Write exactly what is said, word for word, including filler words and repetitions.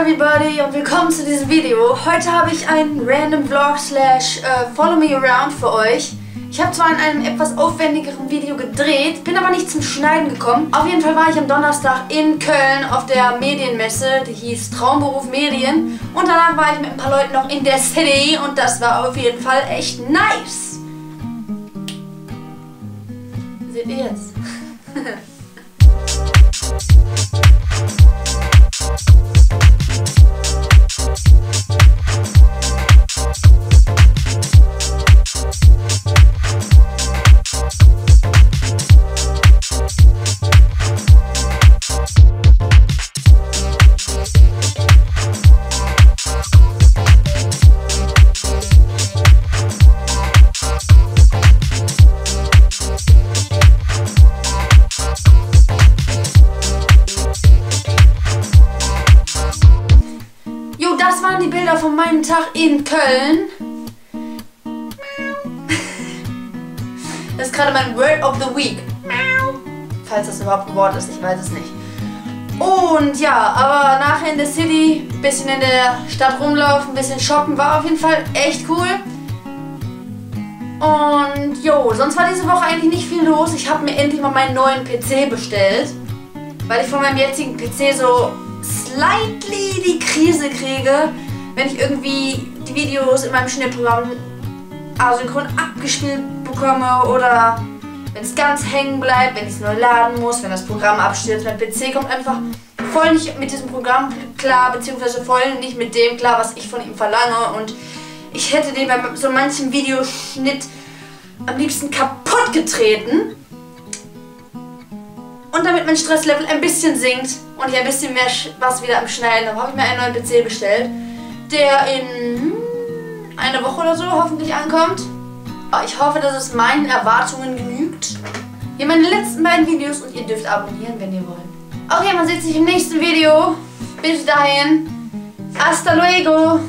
everybody und willkommen zu diesem Video. Heute habe ich einen random Vlog slash uh, Follow Me Around für euch. Ich habe zwar in einem etwas aufwendigeren Video gedreht, bin aber nicht zum Schneiden gekommen. Auf jeden Fall war ich am Donnerstag in Köln auf der Medienmesse, die hieß Traumberuf Medien. Und danach war ich mit ein paar Leuten noch in der City und das war auf jeden Fall echt nice. Seht ihr jetzt? Das waren die Bilder von meinem Tag in Köln. Das ist gerade mein Word of the Week. Falls das überhaupt ein Wort ist, ich weiß es nicht. Und ja, aber nachher in der City, ein bisschen in der Stadt rumlaufen, ein bisschen shoppen, war auf jeden Fall echt cool. Und jo, sonst war diese Woche eigentlich nicht viel los. Ich habe mir endlich mal meinen neuen P C bestellt, weil ich von meinem jetzigen P C so slightly die Krise kriege, wenn ich irgendwie die Videos in meinem Schnittprogramm asynchron abgespielt bekomme oder wenn es ganz hängen bleibt, wenn ich es neu laden muss, wenn das Programm abstürzt. Mein P C kommt einfach voll nicht mit diesem Programm klar, beziehungsweise voll nicht mit dem klar, was ich von ihm verlange, und ich hätte den bei so manchem Videoschnitt am liebsten kaputt getreten. Und damit mein Stresslevel ein bisschen sinkt und ich ein bisschen mehr Spaß wieder am Schneiden habe, habe ich mir einen neuen P C bestellt, der in einer Woche oder so hoffentlich ankommt. Ich hoffe, dass es meinen Erwartungen genügt. Hier meine letzten beiden Videos und ihr dürft abonnieren, wenn ihr wollt. Okay, man sieht sich im nächsten Video. Bis dahin. Hasta luego.